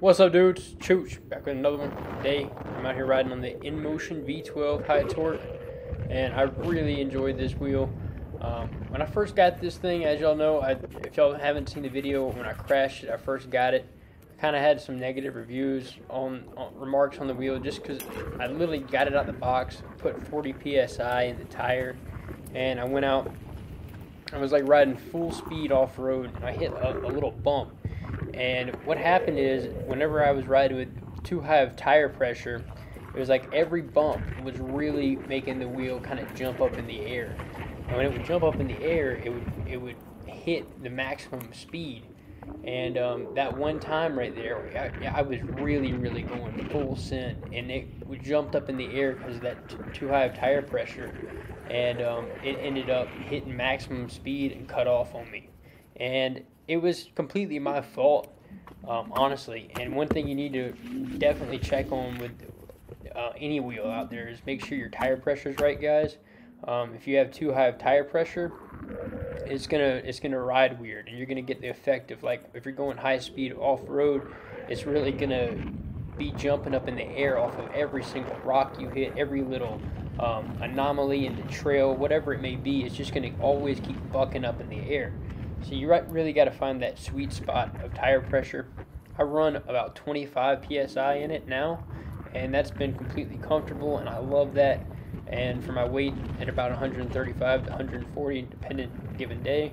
What's up, dudes? Chooch, back with another one. Today, I'm out here riding on the InMotion V12 High Torque, and I really enjoyed this wheel. When I first got this thing, as y'all know, if y'all haven't seen the video when I crashed it, I first got it. I kind of had some negative reviews on remarks on the wheel just because I literally got it out of the box, put 40 psi in the tire, and I went out. I was like riding full speed off road, and I hit a little bump. And what happened is, whenever I was riding with too high of tire pressure, it was like every bump was really making the wheel kind of jump up in the air. And when it would jump up in the air, it would hit the maximum speed. And that one time right there, I was really going full send, and it jumped up in the air because of that too high of tire pressure, and it ended up hitting maximum speed and cut off on me. And it was completely my fault, honestly. And one thing you need to definitely check on with any wheel out there is make sure your tire pressure is right, guys. If you have too high of tire pressure, it's gonna ride weird, and you're gonna get the effect of, like, if you're going high speed off road, it's really gonna be jumping up in the air off of every single rock you hit, every little anomaly in the trail, whatever it may be. It's just gonna always keep bucking up in the air. So you really got to find that sweet spot of tire pressure. I run about 25 psi in it now, and that's been completely comfortable, and I love that. And for my weight at about 135 to 140, dependent given day,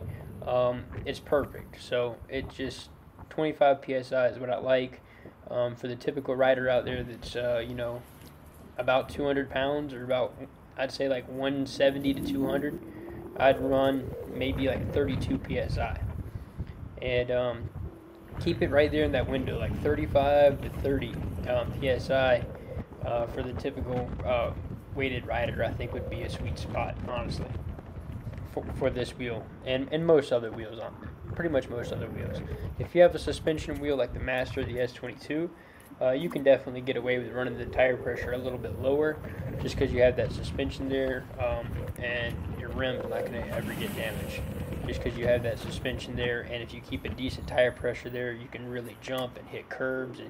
it's perfect. So it just 25 psi is what I like. For the typical rider out there that's you know, about 200 pounds, or about, I'd say, like 170 to 200. I'd run maybe like 32 psi, and keep it right there in that window, like 35 to 30 psi for the typical weighted rider. I think would be a sweet spot, honestly, for this wheel, and most other wheels on there. Pretty much most other wheels. If you have a suspension wheel like the Master, the S22, you can definitely get away with running the tire pressure a little bit lower, just because you have that suspension there, and your rim's not going to ever get damaged, just because you have that suspension there. And if you keep a decent tire pressure there, you can really jump and hit curbs and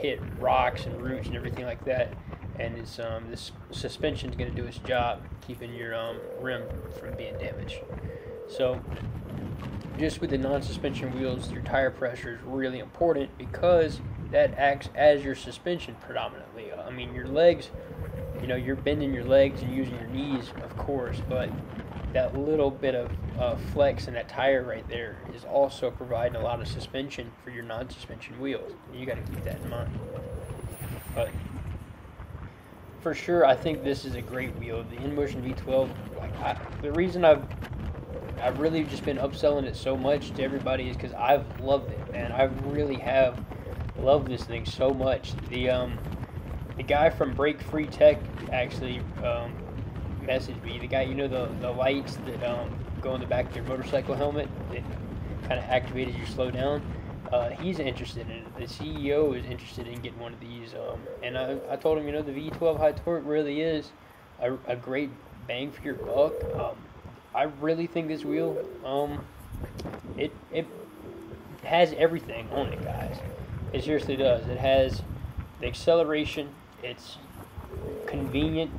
hit rocks and roots and everything like that. And it's this suspension's going to do its job keeping your rim from being damaged. So just with the non-suspension wheels, your tire pressure is really important, because that acts as your suspension predominantly. I mean, your legs, you know, you're bending your legs and using your knees, of course, but that little bit of flex in that tire right there is also providing a lot of suspension for your non-suspension wheels. You got to keep that in mind. But for sure, I think this is a great wheel. The InMotion V12, like, the reason I've really just been upselling it so much to everybody is because I've loved it, man. I really have loved this thing so much. The guy from Break Free Tech actually messaged me. The guy, you know, the lights that go in the back of your motorcycle helmet that kind of activated your slowdown. He's interested in it. The CEO is interested in getting one of these. And I told him, you know, the V12 High Torque really is a great bang for your buck. I really think this wheel, it has everything on it, guys. It seriously does. It has the acceleration. It's convenient.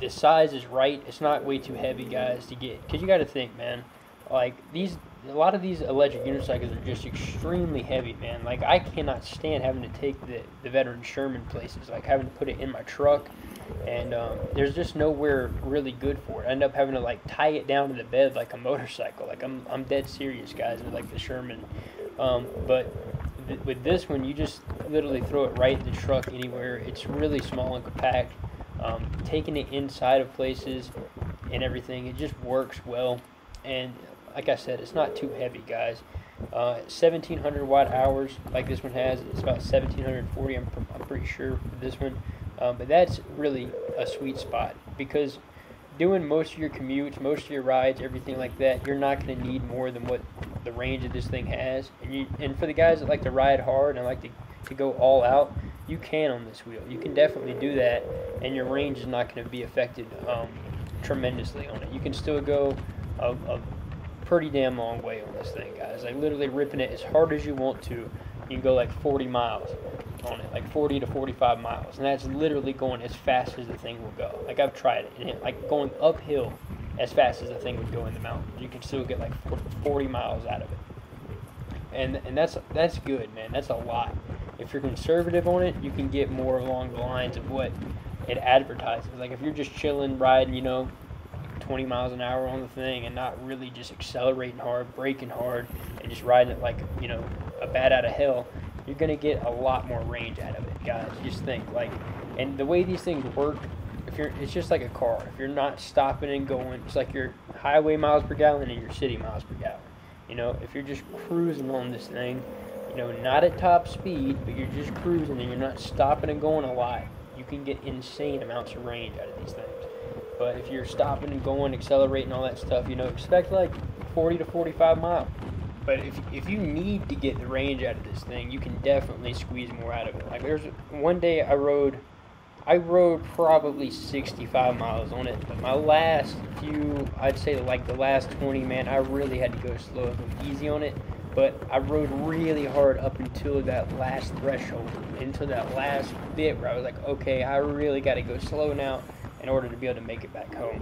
The size is right. It's not way too heavy, guys, to get. Because you got to think, man, like, a lot of these electric unicycles are just extremely heavy, man. Like, I cannot stand having to take the Veteran Sherman places, like having to put it in my truck. And there's just nowhere really good for it. I end up having to, like, tie it down to the bed like a motorcycle. Like, I'm dead serious, guys, with, like, the Sherman. But with this one, you just literally throw it right in the truck anywhere. It's really small and compact. Taking it inside of places and everything, it just works well. And like I said, it's not too heavy, guys. 1700 watt hours, like this one has. It's about 1740, I'm pretty sure, for this one. But that's really a sweet spot, because doing most of your commutes, most of your rides, everything like that, you're not going to need more than what the range of this thing has. And for the guys that like to ride hard and like to go all out, you can on this wheel. You can definitely do that, and your range is not going to be affected tremendously on it. You can still go a pretty damn long way on this thing, guys. Like, literally ripping it as hard as you want to. You can go like 40 miles on it, like 40 to 45 miles. And that's literally going as fast as the thing will go. Like, I've tried it, and it, like, going uphill as fast as the thing would go in the mountain. You can still get like 40 miles out of it. And that's good, man. That's a lot. If you're conservative on it, you can get more along the lines of what it advertises. Like, if you're just chilling, riding, you know, 20 miles an hour on the thing and not really just accelerating hard, braking hard, and just riding it like, you know, a bat out of hell, you're going to get a lot more range out of it, guys. Just think, like, and the way these things work, if you're, it's just like a car. If you're not stopping and going, it's like your highway miles per gallon and your city miles per gallon. You know, if you're just cruising on this thing, you know, not at top speed, but you're just cruising and you're not stopping and going a lot, you can get insane amounts of range out of these things. But if you're stopping and going, accelerating, all that stuff, you know, expect like 40 to 45 miles. But if you need to get the range out of this thing, you can definitely squeeze more out of it. Like, there's one day I rode probably 65 miles on it, but my last few, I'd say like the last 20, man, I really had to go slow and easy on it. But I rode really hard up until that last threshold, until that last bit where I was like, okay, I really got to go slow now in order to be able to make it back home.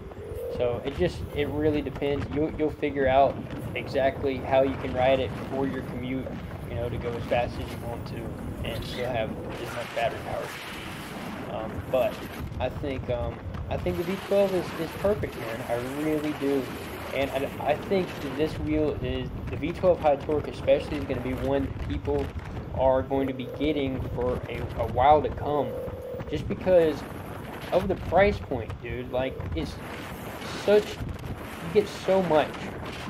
So it really depends. You'll figure out exactly how you can ride it for your commute, you know, to go as fast as you want to and still have as much battery power. But I think the V12 is perfect, man. I really do. And I think that this wheel is, the V12 High Torque especially, is going to be one that people are going to be getting for a while to come, just because of the price point, dude. Like, it's such, you get so much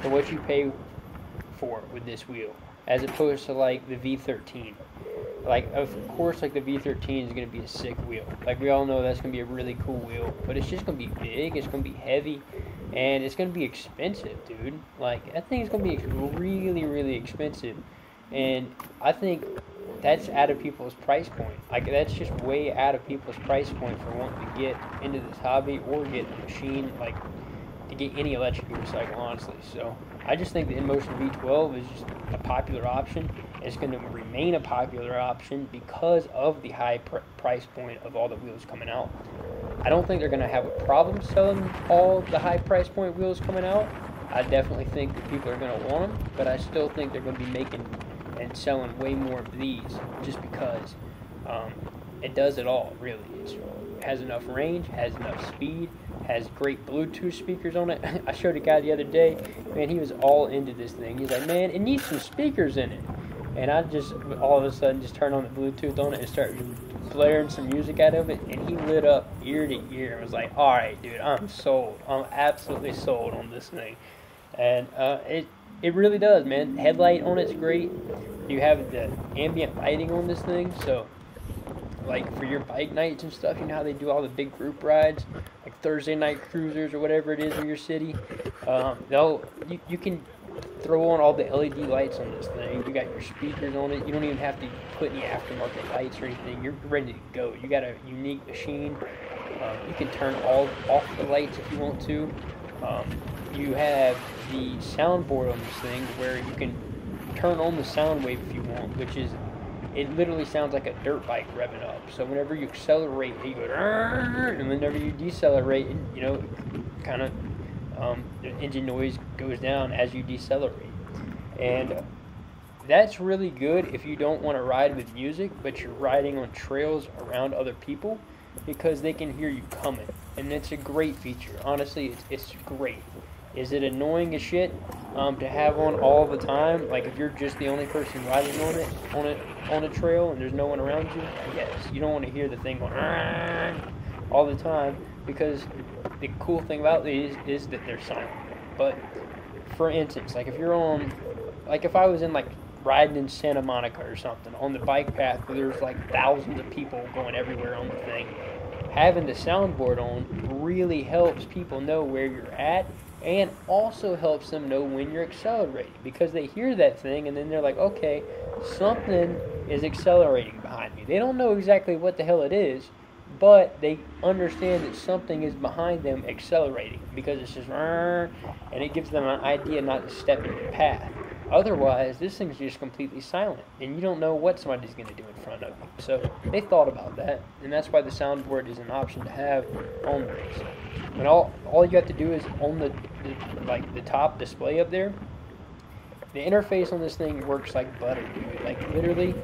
for what you pay for with this wheel, as opposed to like the V13. Like, of course, like, the V13 is going to be a sick wheel. Like, we all know that's going to be a really cool wheel. But it's just going to be big. It's going to be heavy. And it's going to be expensive, dude. Like, that thing's going to be really, really expensive. And I think that's out of people's price point. Like, that's just way out of people's price point for wanting to get into this hobby or get a machine, like, to get any electric motorcycle, honestly. So, I just think the InMotion V12 is just a popular option. It's going to remain a popular option because of the high price point of all the wheels coming out. I don't think they're going to have a problem selling all the high price point wheels coming out. I definitely think that people are going to want them, but I still think they're going to be making and selling way more of these, just because it does it all, really. It has enough range, has enough speed, has great Bluetooth speakers on it. I showed a guy the other day, man, he was all into this thing. He's like, man, it needs some speakers in it. And I just, all of a sudden, just turned on the Bluetooth on it and started blaring some music out of it. And he lit up ear to ear and was like, all right, dude, I'm sold. I'm absolutely sold on this thing. And it really does, man. Headlight on it's great. You have the ambient lighting on this thing. So, like, for your bike nights and stuff, you know how they do all the big group rides? Like Thursday night cruisers or whatever it is in your city. You can throw on all the LED lights on this thing. You got your speakers on it. You don't even have to put any aftermarket lights or anything. You're ready to go. You got a unique machine. You can turn all off the lights if you want to. You have the soundboard on this thing where you can turn on the sound wave if you want, which is, it literally sounds like a dirt bike revving up. So whenever you accelerate, you go, and whenever you decelerate, you know, kind of, the engine noise goes down as you decelerate. And that's really good if you don't want to ride with music, but you're riding on trails around other people, because they can hear you coming. And it's a great feature. Honestly, it's great. Is it annoying as shit to have on all the time? Like, if you're just the only person riding on a trail and there's no one around you, yes, you don't want to hear the thing going all the time, because the cool thing about these is that they're silent. But for instance, like, if you're on, like, if I was in, like, riding in Santa Monica or something on the bike path where there's like thousands of people going everywhere on the thing, having the soundboard on really helps people know where you're at, and also helps them know when you're accelerating, because they hear that thing and then they're like, okay, something is accelerating behind me. They don't know exactly what the hell it is, but they understand that something is behind them accelerating, because it's just and it gives them an idea not to step into the path. Otherwise, this thing's just completely silent, and you don't know what somebody's going to do in front of you. So they thought about that, and that's why the soundboard is an option to have on this. And all you have to do is on the top display up there. The interface on this thing works like butter, dude. Like literally,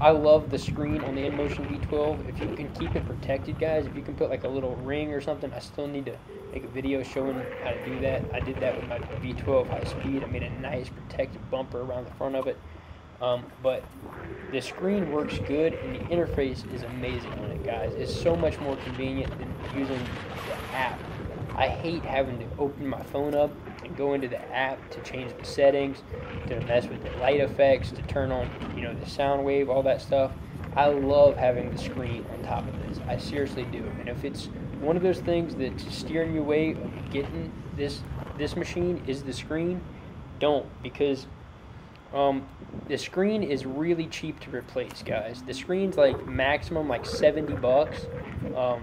I love the screen on the InMotion V12. If you can keep it protected, guys, if you can put like a little ring or something, I still need to make a video showing how to do that. I did that with my V12 high speed. I made a nice protective bumper around the front of it. But the screen works good, and the interface is amazing on it, guys. It's so much more convenient than using the app. I hate having to open my phone up and go into the app to change the settings, to mess with the light effects, to turn on, you know, the sound wave, all that stuff. I love having the screen on top of this. I seriously do. And if it's one of those things that's steering your way of getting this machine is the screen, don't, because the screen is really cheap to replace, guys. The screen's like maximum like $70.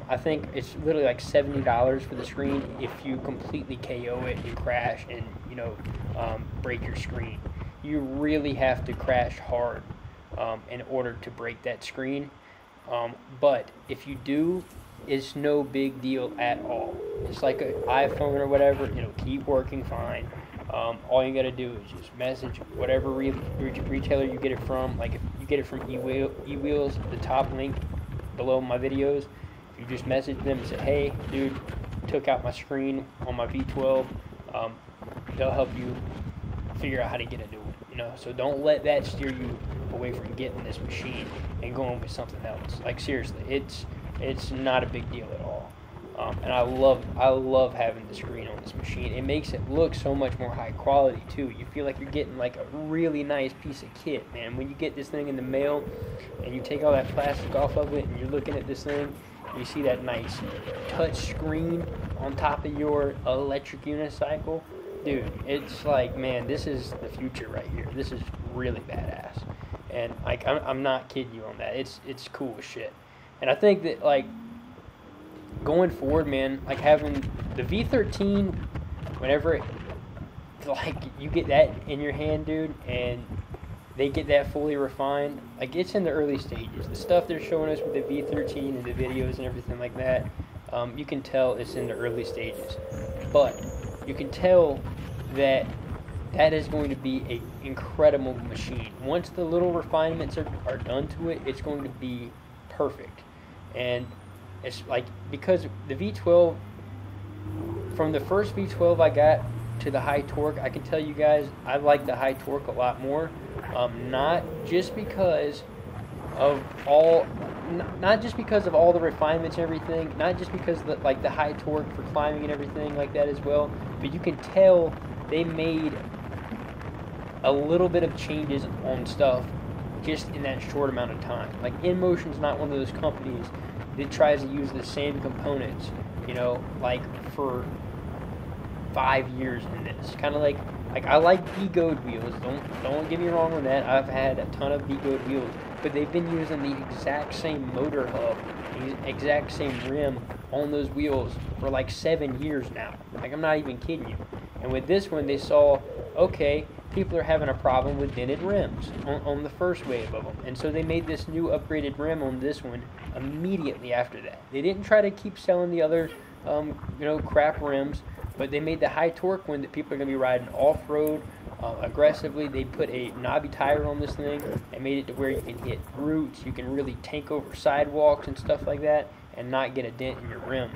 I think it's literally like $70 for the screen if you completely KO it and crash and, you know, break your screen. You really have to crash hard in order to break that screen. But if you do, it's no big deal at all. It's like an iPhone or whatever, it'll keep working fine. All you gotta do is just message whatever retailer you get it from. Like if you get it from eWheels, the top link below my videos, if you just message them and say, hey dude, took out my screen on my V12, they'll help you figure out how to get a new one, you know. So don't let that steer you away from getting this machine and going with something else. Like seriously, it's not a big deal at all. And I love having the screen on this machine. It makes it look so much more high quality too. You feel like you're getting like a really nice piece of kit, man. When you get this thing in the mail and you take all that plastic off of it and you're looking at this thing, you see that nice touch screen on top of your electric unicycle. Dude, it's like, man, this is the future right here. This is really badass. And like I'm not kidding you on that. It's cool as shit. And I think that like going forward, man, like having the V13, whenever like you get that in your hand, dude, and they get that fully refined, like it's in the early stages. The stuff they're showing us with the V13 and the videos and everything like that, you can tell it's in the early stages. But you can tell that that is going to be an incredible machine. Once the little refinements are done to it, it's going to be perfect. And it's like, because the V12, from the first V12 I got to the high torque, I can tell you guys I like the high torque a lot more. Not just because of all, not just because of all the refinements and everything, not just because of the high torque for climbing and everything like that as well, but you can tell they made a little bit of changes on stuff just in that short amount of time. Like InMotion's not one of those companies that tries to use the same components, you know, like for 5 years in this. Kind of like I like V-Goad wheels. Don't get me wrong on that. I've had a ton of V-Goad wheels, but they've been using the exact same motor hub, the exact same rim on those wheels for like 7 years now. Like I'm not even kidding you. And with this one, they saw, okay, people are having a problem with dented rims on the first wave of them. And so they made this new upgraded rim on this one immediately after that. They didn't try to keep selling the other, you know, crap rims, but they made the high torque one that people are going to be riding off-road aggressively. They put a knobby tire on this thing and made it to where you can hit roots, you can really tank over sidewalks and stuff like that and not get a dent in your rim.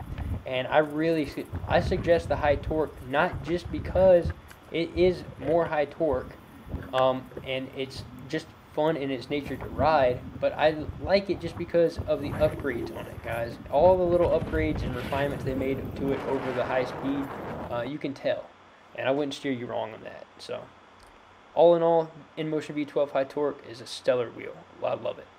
And I suggest the high torque, not just because it is more high torque, and it's just fun in its nature to ride, but I like it just because of the upgrades on it, guys. All the little upgrades and refinements they made to it over the high speed, you can tell, and I wouldn't steer you wrong on that. So all in all, InMotion V12 High Torque is a stellar wheel. I love it.